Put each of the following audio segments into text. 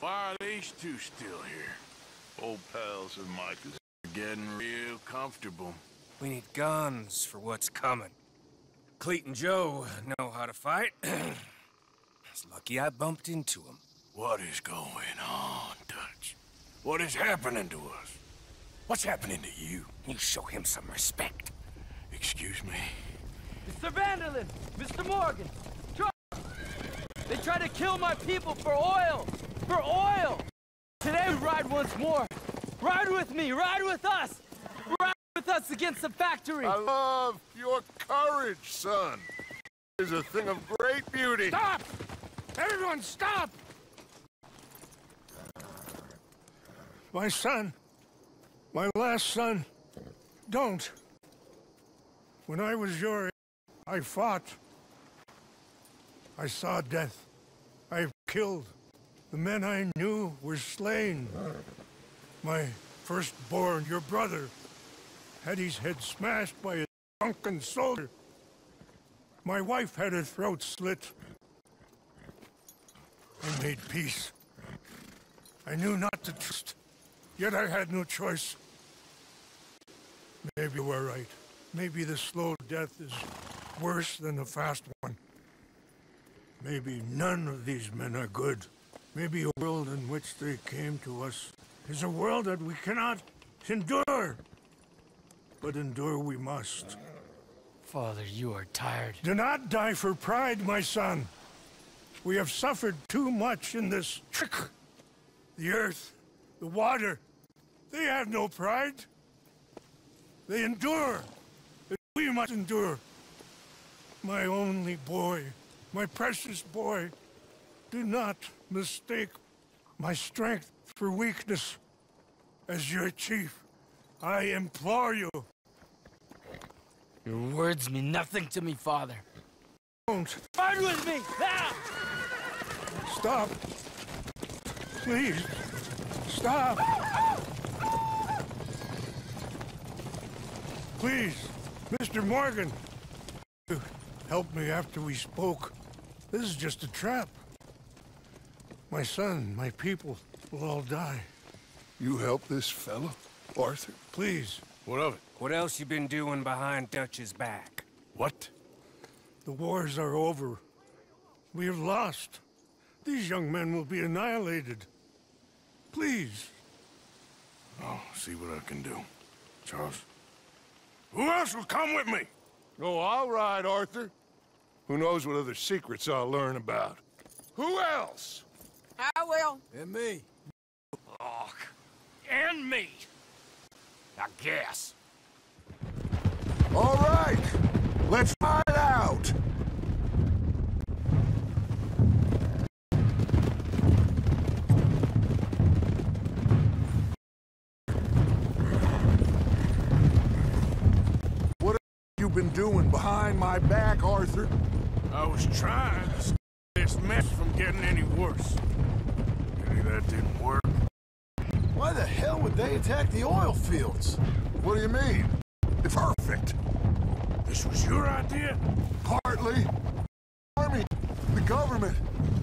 Why are these two still here? Old pals of Micah's are getting real comfortable. We need guns for what's coming. Cleet and Joe know how to fight. It's lucky I bumped into them. What is going on, Dutch? What is happening to us? What's happening to you? You show him some respect. Excuse me? Mr. Vanderlyn! Mr. Morgan! Charles! They tried to kill my people for oil! For oil! Today we ride once more! Ride with me! Ride with us! Ride with us against the factory! I love your courage, son! It is a thing of great beauty! Stop! Everyone stop! My son! My last son! Don't! When I was your age, I fought. I saw death. I killed. The men I knew were slain. My firstborn, your brother, had his head smashed by a drunken soldier. My wife had her throat slit. I made peace. I knew not to trust, yet I had no choice. Maybe you were right. Maybe the slow death is worse than the fast one. Maybe none of these men are good. Maybe a world in which they came to us is a world that we cannot endure. But endure we must. Father, you are tired. Do not die for pride, my son. We have suffered too much in this trick. The earth, the water, they have no pride. They endure. We must endure. My only boy, my precious boy, do not mistake my strength for weakness. As your chief, I implore you. Your words mean nothing to me, Father. Don't. Ride with me! Ah! Stop. Please. Stop. Please. Mr. Morgan, help me after we spoke. This is just a trap. My son, my people will all die. You help this fellow, Arthur? Please. What of it? What else you been doing behind Dutch's back? What? The wars are over. We have lost. These young men will be annihilated. Please. I'll see what I can do. Charles. Who else will come with me? Oh, I'll ride, Arthur. Who knows what other secrets I'll learn about. Who else? I will. And me. Oh, and me. I guess. All right. Let's ride out. Been doing behind my back, Arthur? I was trying to stop this mess from getting any worse. Maybe that didn't work. Why the hell would they attack the oil fields? What do you mean? It's perfect. This was your idea? Partly. The army, the government,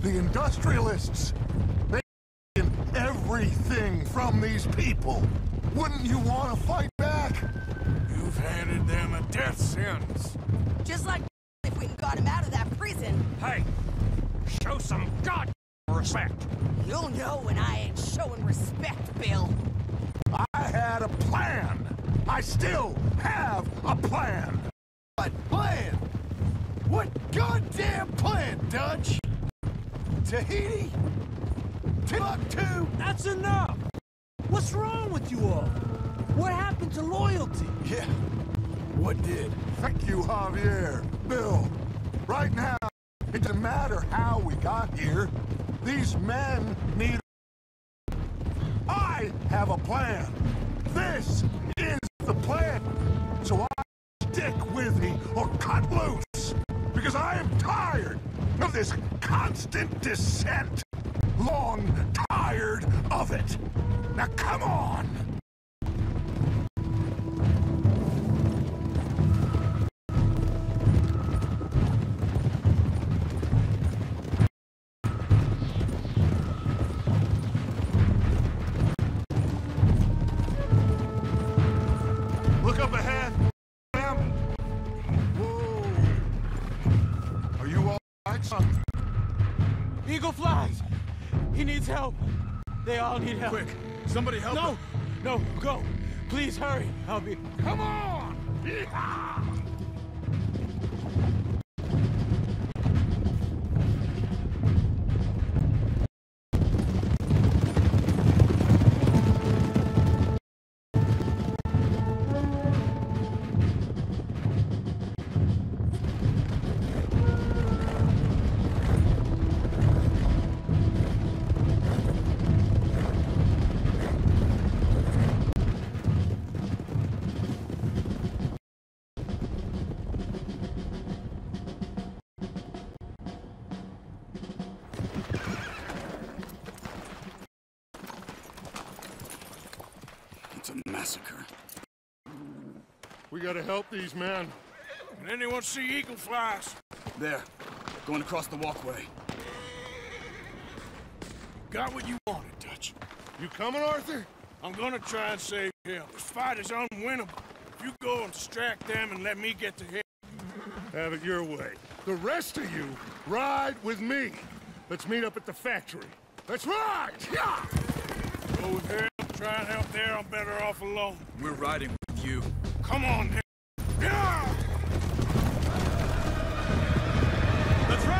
the industrialists. They've taken everything from these people. Wouldn't you want to fight back? You've handed them a death sentence. Just like if we got him out of that prison. Hey, show some goddamn respect. You'll know when I ain't showing respect, Bill. I had a plan. I still have a plan. What plan? What goddamn plan, Dutch? Tahiti? Timbuktu? That's enough. What's wrong with you all? What happened to loyalty? Yeah, what did? Thank you, Javier, Bill. Right now, it doesn't matter how we got here. These men need... I have a plan. This is the plan. So I stick with me or cut loose. Because I am tired of this constant dissent. Long tired of it. Now come on. Dutch. Eagle Flies! He needs help. They all need help. Quick, somebody help him. No, no, go. Please hurry. I'll be... Come on! Yeehaw! Massacre. We gotta help these men. Can anyone see Eagle Flies? There. Going across the walkway. Got what you wanted, Dutch. You coming, Arthur? I'm gonna try and save him. This fight is unwinnable. If you go and distract them and let me get to him. Have it your way. The rest of you, ride with me. Let's meet up at the factory. Let's ride! Yeah! Go with him. Try and help there, I'm better off alone. We're riding with you. Come on, then. Yeah! Let's ride!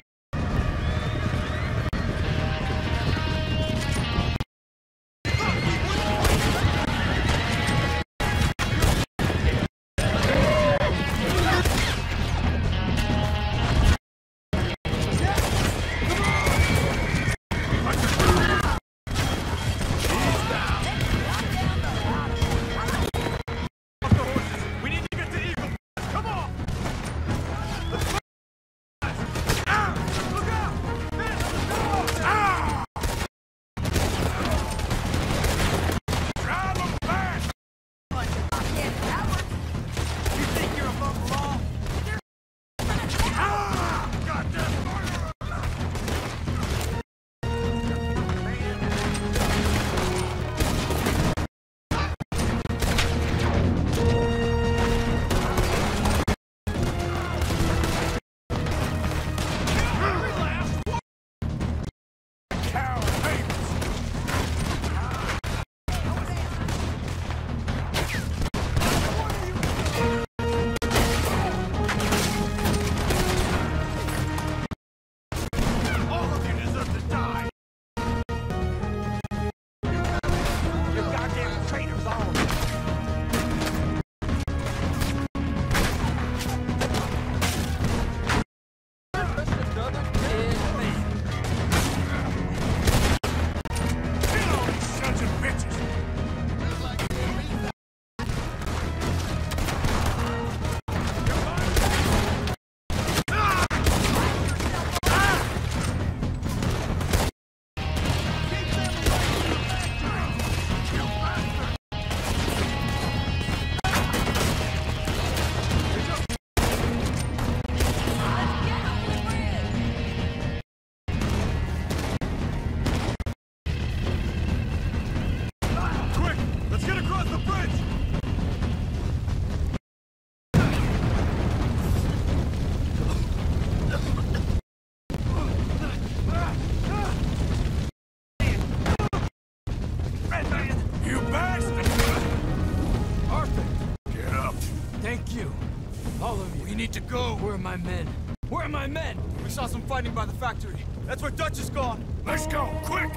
Men. Where are my men? We saw some fighting by the factory. That's where Dutch is gone. Let's go, quick!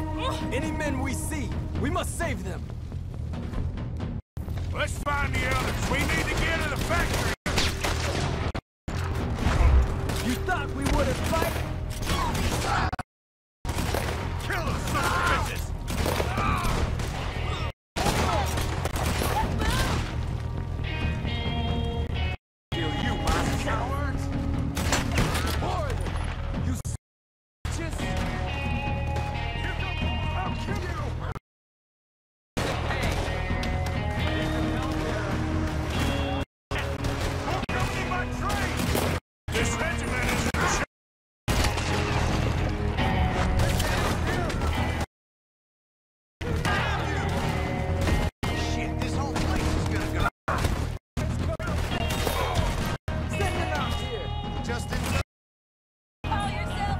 Any men we see, we must save them. Let's find the others. We need to get to the factory. You thought we wouldn't fight? Kill us, son of a bitches! Yourself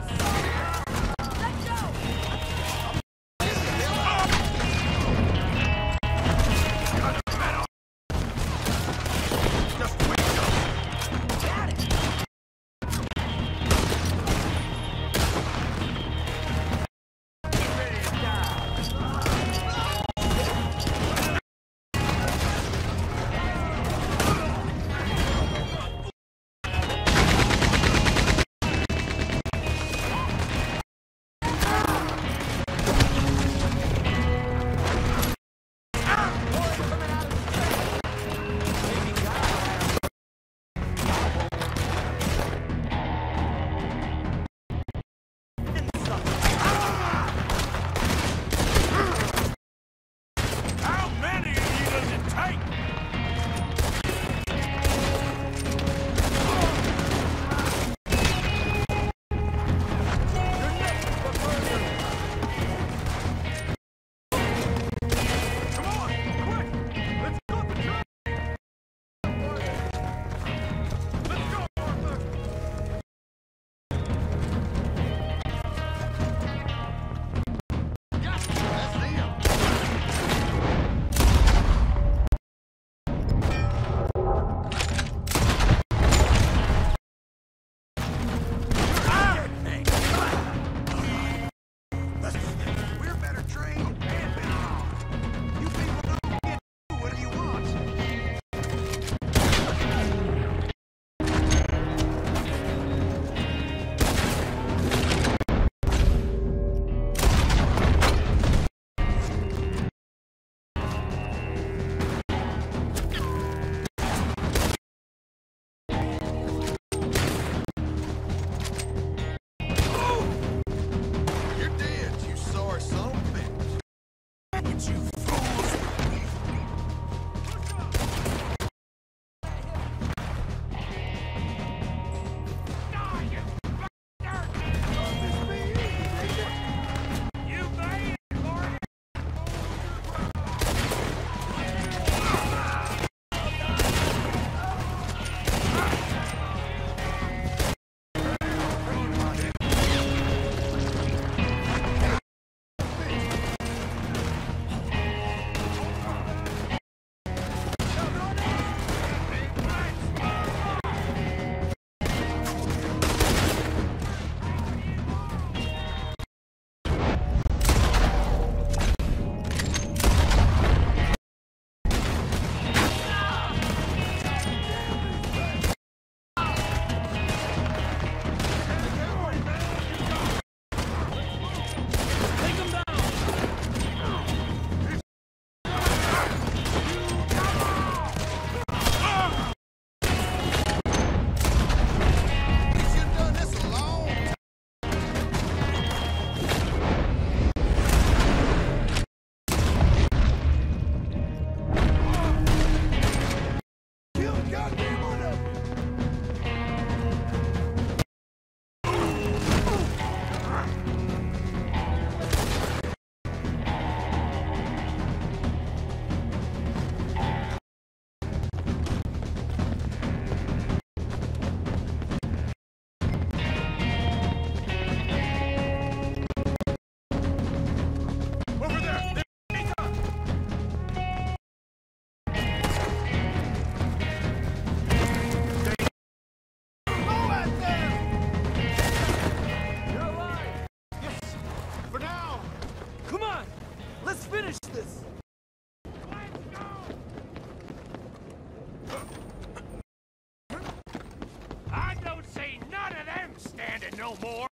More.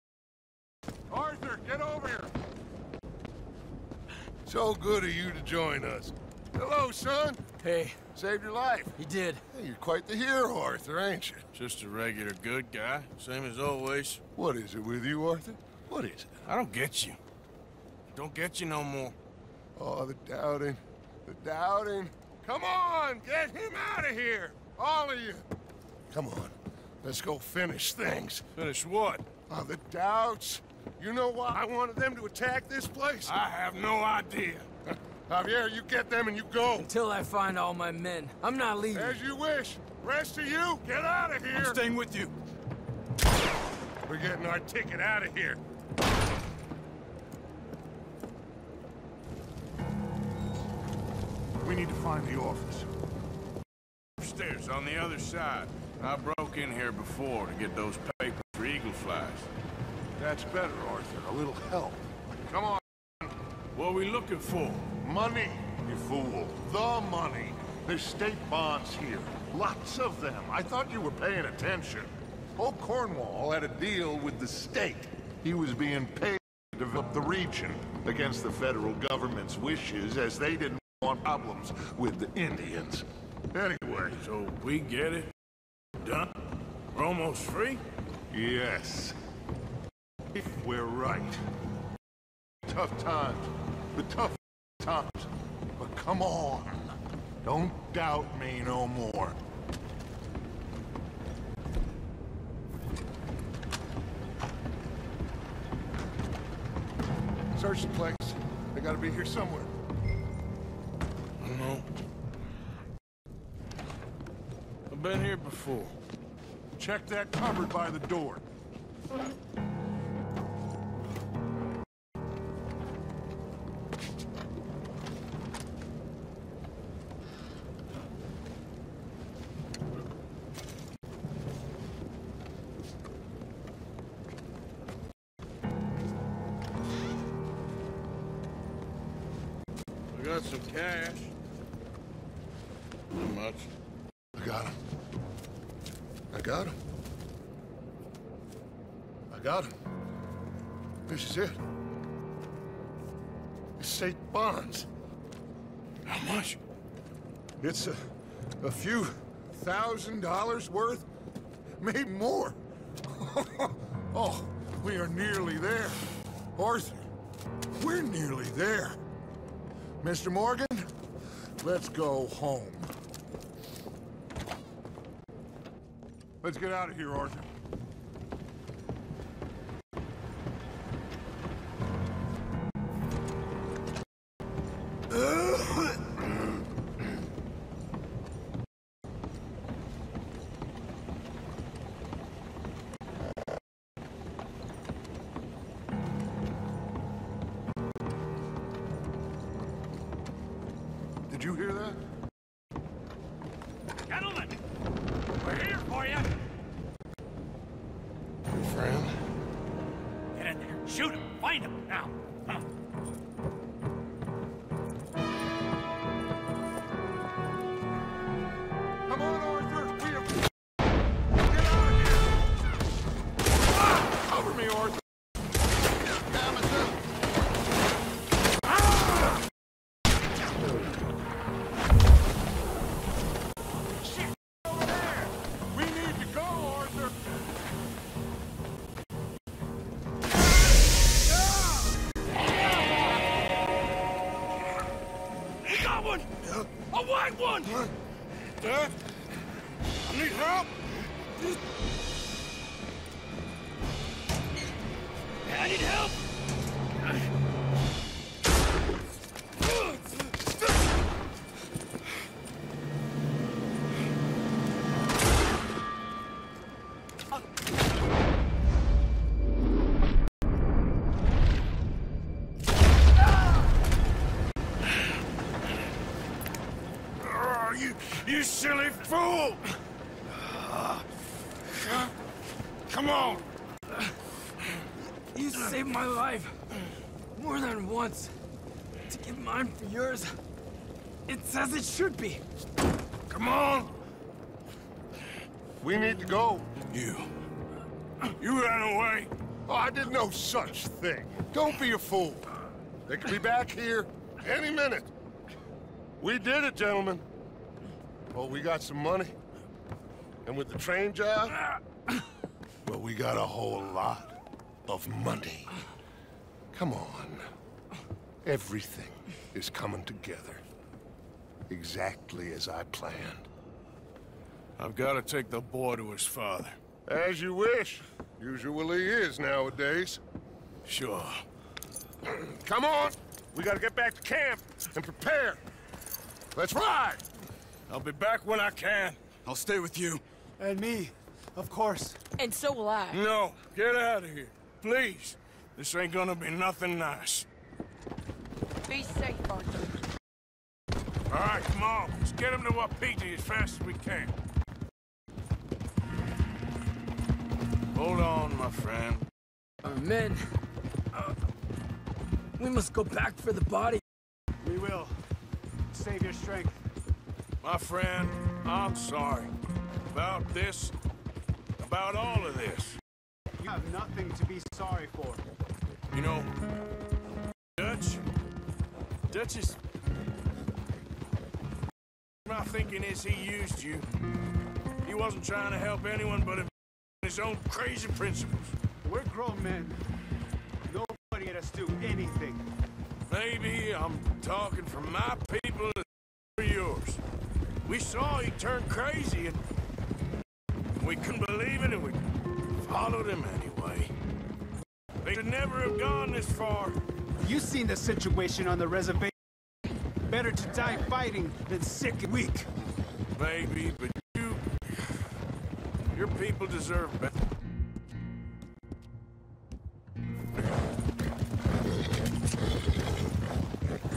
Arthur, get over here. So good of you to join us. Hello, son. Hey. Saved your life. He did. Hey, you're quite the hero, Arthur, ain't you? Just a regular good guy, same as always. What is it with you, Arthur? What is it? I don't get you. I don't get you no more. Oh, the doubting. The doubting. Come on, get him out of here. All of you. Come on. Let's go finish things. Finish what? Oh, the doubts. You know why I wanted them to attack this place? I have no idea. Javier, you get them and you go. Until I find all my men. I'm not leaving. As you wish. Rest of you, get out of here. I'm staying with you. We're getting our ticket out of here. We need to find the office. Upstairs, on the other side. I broke in here before to get those papers for Eagle Flies. That's better, Arthur. A little help. Come on. What are we looking for? Money, you fool. The money. There's state bonds here. Lots of them. I thought you were paying attention. Old Cornwall had a deal with the state. He was being paid to develop the region against the federal government's wishes, as they didn't want problems with the Indians. Anyway, so we get it. Done? We're almost free? Yes. If we're right. Tough times. The tough times. But come on. Don't doubt me no more. Search the place. They gotta be here somewhere. I don't know. I've been here before. Check that cupboard by the door. I got some cash. Not much. I got him. I got him. I got him. This is it. It's state bonds. How much? It's a few $1,000s worth. Maybe more. Oh, we are nearly there. Arthur, we're nearly there. Mr. Morgan, let's go home. Let's get out of here, Arthur. Did you hear that? Gentlemen, we're here for you. Good friend. Get in there. Shoot him. Find him. Now. Huh. Come on, Arthur. Get out of here. Ah! Cover me, Arthur. You silly fool! Come on! You saved my life more than once. To give mine for yours, it's as it should be. Come on! We need to go. You ran away. Oh, I did no such thing. Don't be a fool. They could be back here any minute. We did it, gentlemen. Well, we got some money, and with the train job, well, we got a whole lot of money. Come on. Everything is coming together exactly as I planned. I've got to take the boy to his father. As you wish. Usually is nowadays. Sure. Come on. We got to get back to camp and prepare. Let's ride. I'll be back when I can. I'll stay with you. And me, of course. And so will I. No, get out of here. Please. This ain't gonna be nothing nice. Be safe, Arthur. All right, come on. Let's get him to Wapiti as fast as we can. Hold on, my friend. Our men... we must go back for the body. We will. Save your strength. My friend, I'm sorry about this, about all of this. You have nothing to be sorry for. You know, Dutch is... My thinking is he used you. He wasn't trying to help anyone but his own crazy principles. We're grown men. Nobody had us do anything. Maybe I'm talking for my people and for yours. We saw he turned crazy, and we couldn't believe it, and we followed him anyway. They should never have gone this far. You've seen the situation on the reservation. Better to die fighting than sick and weak. Maybe, but your people deserve better.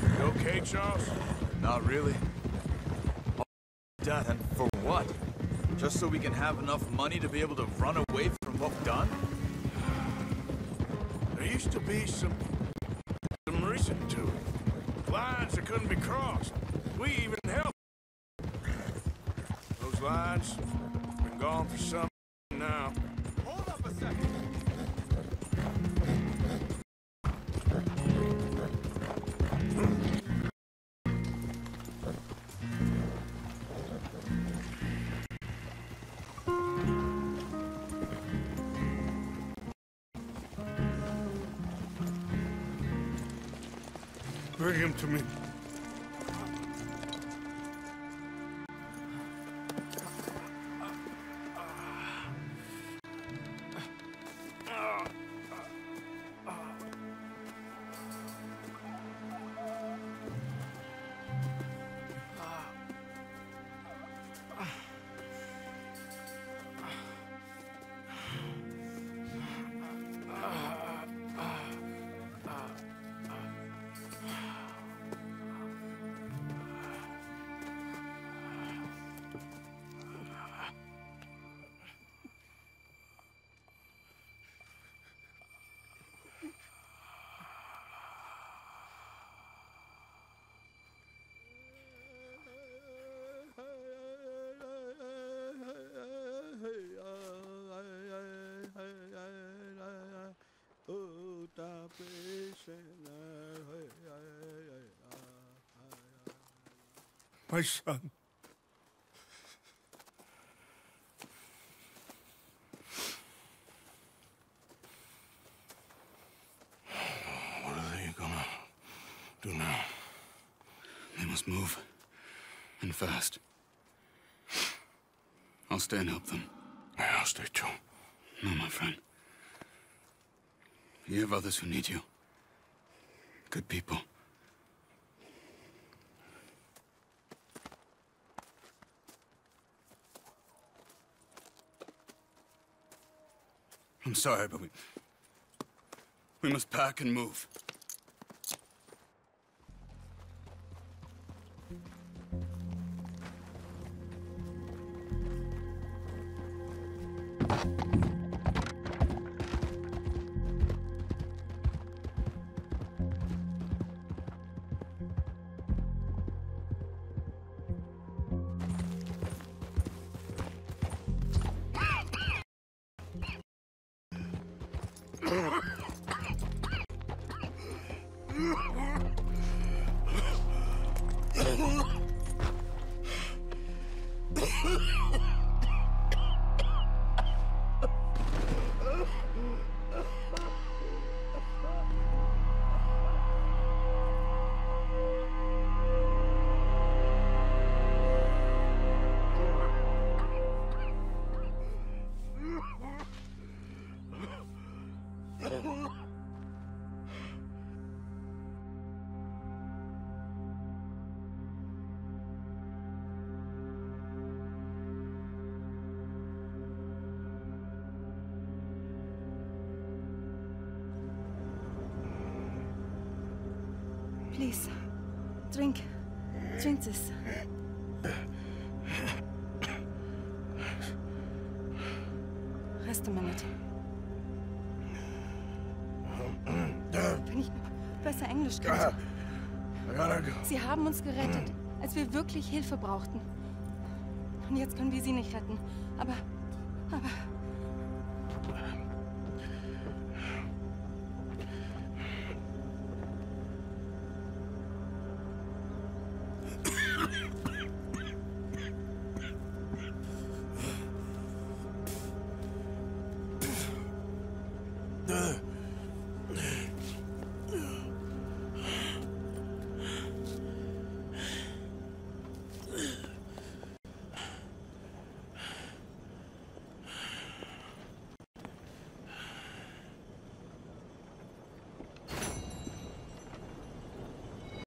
You okay, Charles? Not really. Dad, and for what? Just so we can have enough money to be able to run away from what we've done? There used to be some reason to it. Lines that couldn't be crossed. We even helped. Those lines have been gone for some now. Hold up a second. Bring him to me. My son. What are they gonna do now? They must move. And fast. I'll stay and help them. Yeah, I'll stay too. No, my friend. You have others who need you. Good people. I'm sorry, but we must pack and move. Please, drink this. Rest a minute. Wenn ich besser Englisch könnte. Sie haben uns gerettet, als wir wirklich Hilfe brauchten. Und jetzt können wir sie nicht retten. Aber